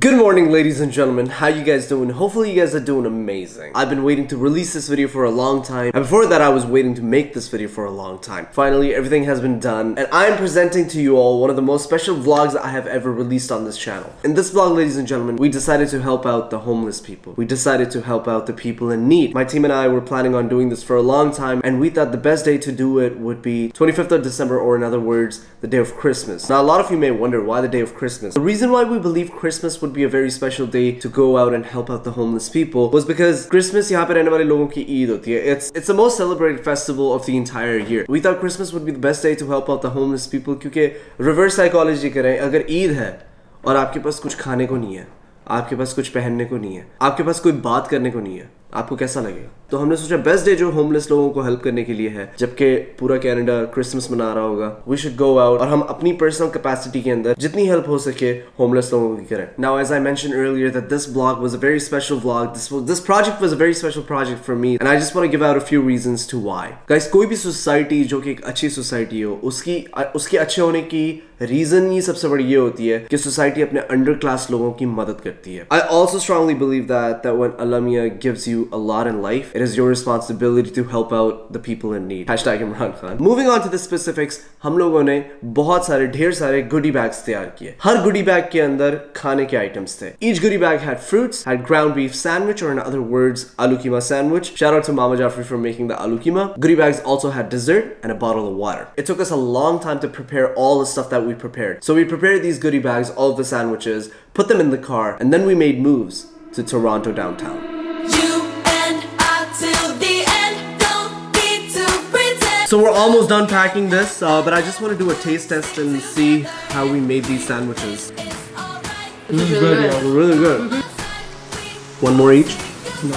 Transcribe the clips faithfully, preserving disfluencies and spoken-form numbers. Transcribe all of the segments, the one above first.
Good morning, ladies and gentlemen. How you guys doing? Hopefully you guys are doing amazing. I've been waiting to release this video for a long time, and before that I was waiting to make this video for a long time. Finally, everything has been done, and I'm presenting to you all one of the most special vlogs that I have ever released on this channel. In this vlog, ladies and gentlemen, we decided to help out the homeless people. We decided to help out the people in need. My team and I were planning on doing this for a long time, and we thought the best day to do it would be twenty-fifth of December, or in other words, the day of Christmas. Now, a lot of you may wonder why the day of Christmas. The reason why we believe Christmas would be a very special day to go out and help out the homeless people was because Christmas yahan pe rehne wale logon ki Eid hoti hai. It's it's the most celebrated festival of the entire year. We thought Christmas would be the best day to help out the homeless people kyunki reverse psychology kare, agar Eid hai aur aapke paas kuch khane ko nahi hai, aapke paas kuch pehenne ko nahi hai, aapke paas koi baat karne ko nahi hai, आपको कैसा लगेगा? तो हमने सोचा best day जो homeless लोगों को help करने के लिए है, जबकि पूरा कनाडा क्रिसमस मना रहा होगा, वी शुड गो आउट और हम अपनी पर्सनल कैपेसिटी के अंदर जितनी हेल्प हो सके होमलेस लोगों की करें. Now as I mentioned earlier that this vlog was a very special vlog. This was this project was a very special project for me, and I just want to give out a few reasons to why. Guys, कोई भी society जो कि एक अच्छी society हो, उसकी उसके अच्छे होने की रीजन ये सबसे बड़ी ये होती है कि सोसाइटी अपने अंडर क्लास लोगों की मदद करती है. I also strongly believe that that when Alamia gives you a lot in life, it is your responsibility to help out the people in need. Hashtag Imran Khan. Moving on to the specifics, हम लोगों ने बहुत सारे ढेर सारे goodie bags तैयार किए. हर goodie bag के अंदर खाने के items थे. Each goodie bag had fruits, had ground beef sandwich, or in other words, Aloo Keema sandwich. Shout out to Mama Jafri for making the Aloo Keema. Goodie bags also had dessert and a bottle of water. It took us a long time to prepare all the stuff that we prepared. So we prepared these goodie bags, all of the sandwiches, put them in the car, and then we made moves to Toronto downtown. So we're almost done packing this, uh, but I just want to do a taste test and see how we made these sandwiches. This is really good. good. Really good. Mm-hmm. One more each? No.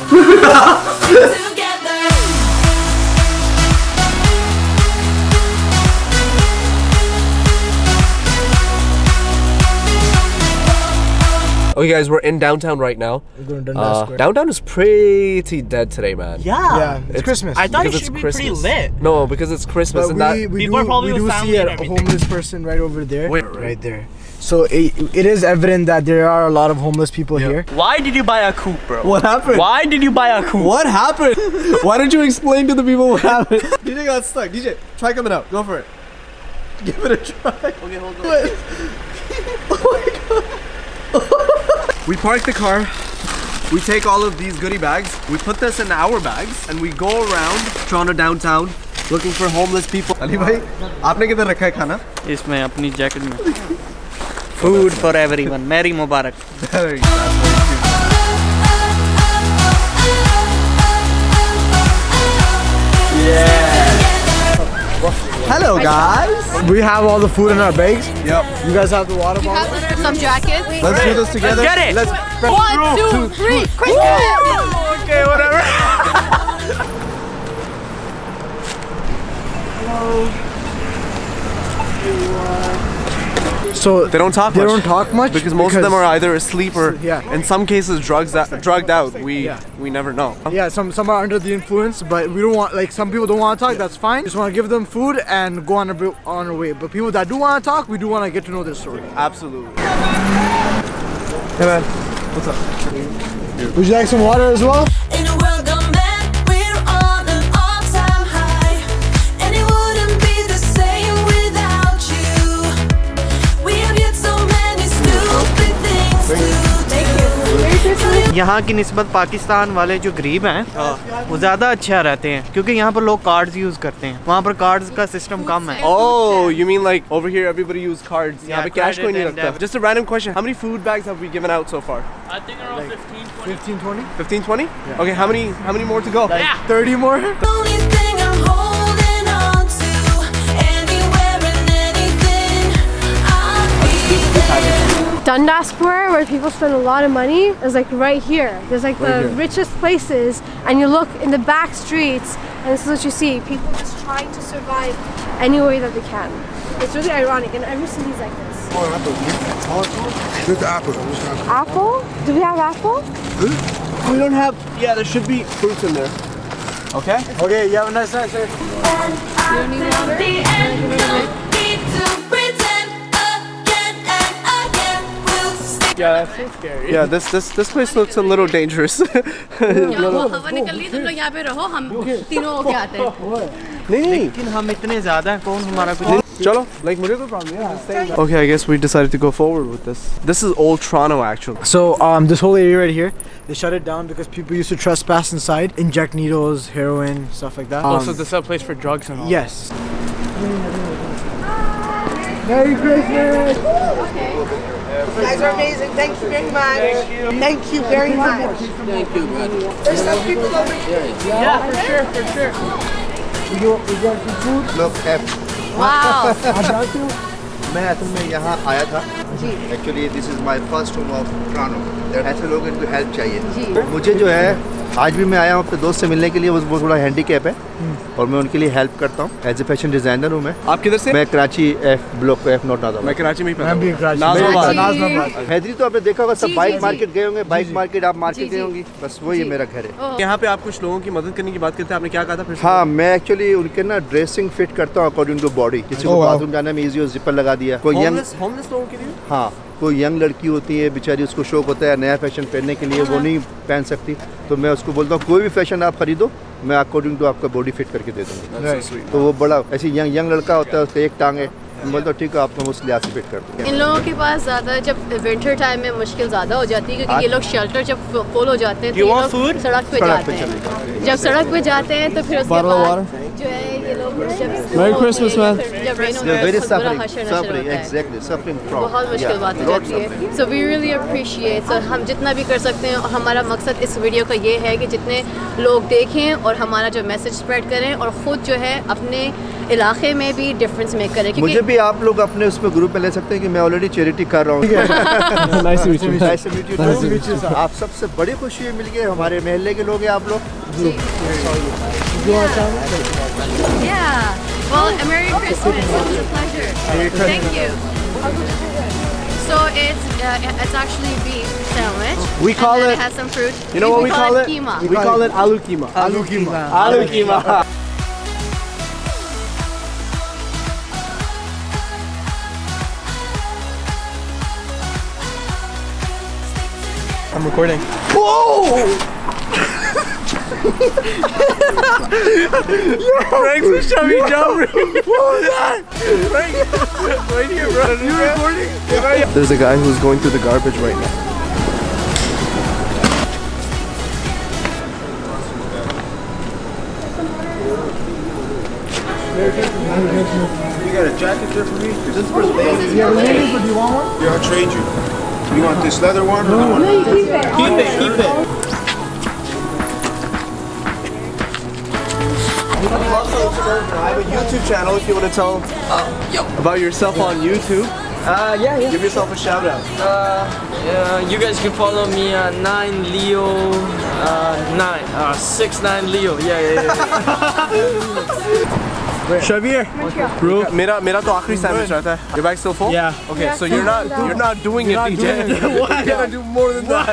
Okay guys, we're in downtown right now. We're going to Dundas uh, Square. Downtown is pretty dead today, man. Yeah, yeah it's, it's Christmas. I thought it should be pretty lit. No, because it's Christmas. But and we, that we people do, are probably we do see a everything. homeless person right over there. Wait, right. right there. So it, it is evident that there are a lot of homeless people yeah. here. Why did you buy a coupe, bro? What happened? Why did you buy a coupe? What happened? Why don't you explain to the people what happened? D J got stuck. D J, try coming up. Go for it. Give it a try. Okay, hold on. Oh my god. We park the car, we take all of these goodie bags, we put this in our bags, and we go around Toronto downtown looking for homeless people. Ali bhai, aapne kidhar rakha hai khana? Isme apni jacket mein. Food for everyone. Merry Mubarak. Yeah. Hello guys. We have all the food in our bags. Yep. You guys have the water bottle? We have some jackets. Let's right. do this together. Let's get it. Let's One, two, three. Quick. Okay, whatever. Hello. So they don't talk. They much. don't talk much because most because of them are either asleep or, yeah. in some cases, drugs that drugged out. We yeah. we never know. Yeah, some some are under the influence, but we don't want like some people don't want to talk. Yeah. That's fine. Just want to give them food and go on our on our way. But people that do want to talk, we do want to get to know their story. Absolutely. Hey man, what's up? Would you like some water as well? In a world gone mad, we're on an all-time high, and it wouldn't be the same without you. We have yet so many stupid things to do. यहाँ की निस्बत पाकिस्तान वाले जो गरीब हैं वो ज़्यादा अच्छा रहते हैं क्योंकि यहाँ पर लोग कार्ड्स यूज़ करते हैं, वहाँ पर कार्ड्स का सिस्टम कम है. Oh, you mean like over here everybody use cards? Yeah, यहाँ पे कैश कोई नहीं रखता. Just a random question. How many food bags have we given out so far? I think around like fifteen, twenty. fifteen, twenty? Yeah. Okay, how many? How many more to go? Like yeah. thirty more. Dundas Square, where people spend a lot of money, is like right here. There's like right the here. richest places, and you look in the back streets, and this is what you see. People just trying to survive any way that they can. It's really ironic, and every city's like this. Apple? Apple? Do we have apple? Hmm? We don't have, yeah, there should be fruits in there. Okay? Okay, you have a nice night, sir. You need water? Yeah, that's so scary. Yeah, this this this place looks a little dangerous. Okay, I guess we decided to go forward with this. This is old Toronto actually. So um, this whole area right here, they shut it down because people used to trespass inside, inject needles, heroin, stuff like that. Um, also, this is a place for drugs and all. Yes. Merry Christmas! Okay. You guys are amazing. Thank you very much. Thank you. Thank you very much. Thank you, man. There's some people over here. Yeah, for sure, for sure. We got, we got some food. Look, F. Wow. I was here. Actually, this is my first home of Toronto. There are people who need help. I am here to meet my friends. I am handicapped and I help them as a fashion designer. Where are you from? I am from Karachi, Block F, not Nazarabad. I am from Karachi. I am from Karachi. Hyderabad, you have seen all the bike market. You have been to the bike market. That's my house. You talk about some people helping you. What did you say? Actually, I fit dressing according to the body. Someone has an easy zipper. Homeless people? कोई young लड़की होती है बेचारी उसको शौक होता है नया फैशन पहनने के लिए वो नहीं पहन सकती तो मैं उसको बोलता हूँ कोई भी फैशन आप खरीदो मैं अकॉर्डिंग टू आपका बॉडी फिट करके दे दूँगा तो वो बड़ा ऐसे यंग यंग लड़का होता है उसका एक टांग है मतलब ठीक है आपको उस लिहाज से फिट कर दो इन लोगों के पास ज़्यादा जब विंटर टाइम में मुश्किल ज़्यादा हो जाती है क्योंकि ये लोग शेल्टर जब फुल हो जाते हैं तो ये लोग सड़क पे जाते हैं जब सड़क पे जाते हैं तो फिर उसके बाद जो है ये लोग जब Merry Christmas man जब रेन होता है तो बड़ा हश्र नश्र होता है बहुत मुश्किल बात हो जाती है so we really appreciate so हम जितना भी कर सकते हैं हमारा मकसद इस वीडियो का ये है कि जितने लोग देखें और हमारा जो मैसेज स्प्रेड करें और खुद जो है अपने इलाके में भी डिफरेंस मेक करें क्योंकि भी आप लोग अपने उसमें ग्रुप में ले सकते हैं कि मैं ऑलरेडी चैरिटी कर रहा हूँ nice to meet you nice to meet you आप सबसे बड़ी खुशी ये मिल गई हमारे महल्ले के लोग हैं आप लोग Yeah well Merry Christmas it was a pleasure thank you so it's uh, it's actually beef sandwich we call it it has some fruit you know what we call it we call it Aloo Keema Aloo Keema Aloo Keema I'm recording. Whoa! Frank's with Shahveer Jafry. What was that? Frank, right here, bro. Are you recording? Yeah. There's a guy who's going through the garbage right now. You got a jacket there for me? Is this for me? Yeah, ladies, but do you want one? Yeah, I'll trade you. You want this leather one? Or no, no, keep it. Keep it, keep it. I have a YouTube channel if you want to tell uh, yo. about yourself on YouTube. Uh, yeah, yeah. Give yourself a shout out. Uh, yeah, you guys can follow me on nine Leo, uh, nine, uh, six nine Leo. Yeah, yeah, yeah. Shahveer, bro, मेरा मेरा तो आखिरी sandwich रहता है. Your bag still full? Yeah. Okay, so you're not you're not doing it, D J. What? You gotta do more than that.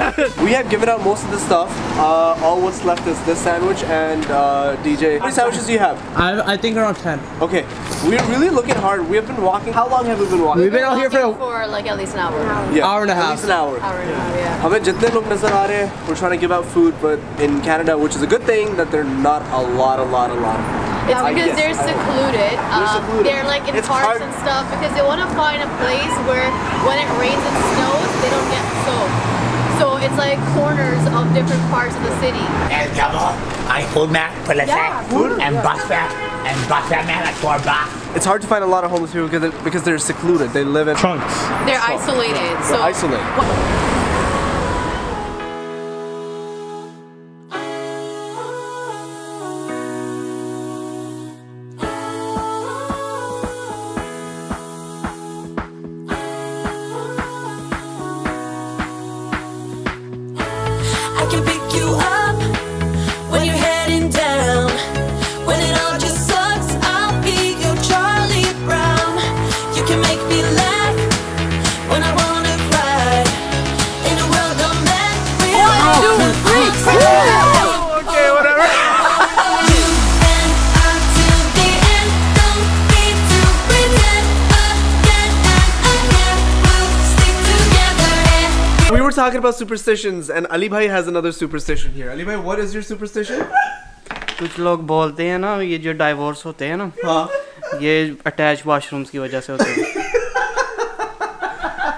We have given out most of the stuff. Uh, all what's left is this sandwich and uh, D J. How many sandwiches do you have? I I think around ten. Okay, we're really looking hard. We have been walking. How long have we been walking? We've been out here for for like at least an hour. Yeah, hour and a half. At least an hour. Hour and a half. Yeah. हमें जितने लोग नजर आ रहे हैं, we're trying to give out food, but in Canada, which is a good thing, that they're not a lot, a lot, a lot. It's because they're secluded. Um, secluded. They're like in it's parks hard. and stuff because they want to find a place where when it rains and snows, they don't get soaked. So it's like corners of different parts of the city. And I food man, food and bus man, and bus man at four back. It's hard to find a lot of homeless people because they're, because they're secluded. They live in trunks. They're so, isolated. They're so isolated. What? we're talking about superstitions, and Ali bhai has another superstition here. Ali bhai, what is your superstition? कुछ लोग बोलते हैं ना ये जो divorce होते हैं ना, हाँ, ये attached washrooms की वजह से होते हैं.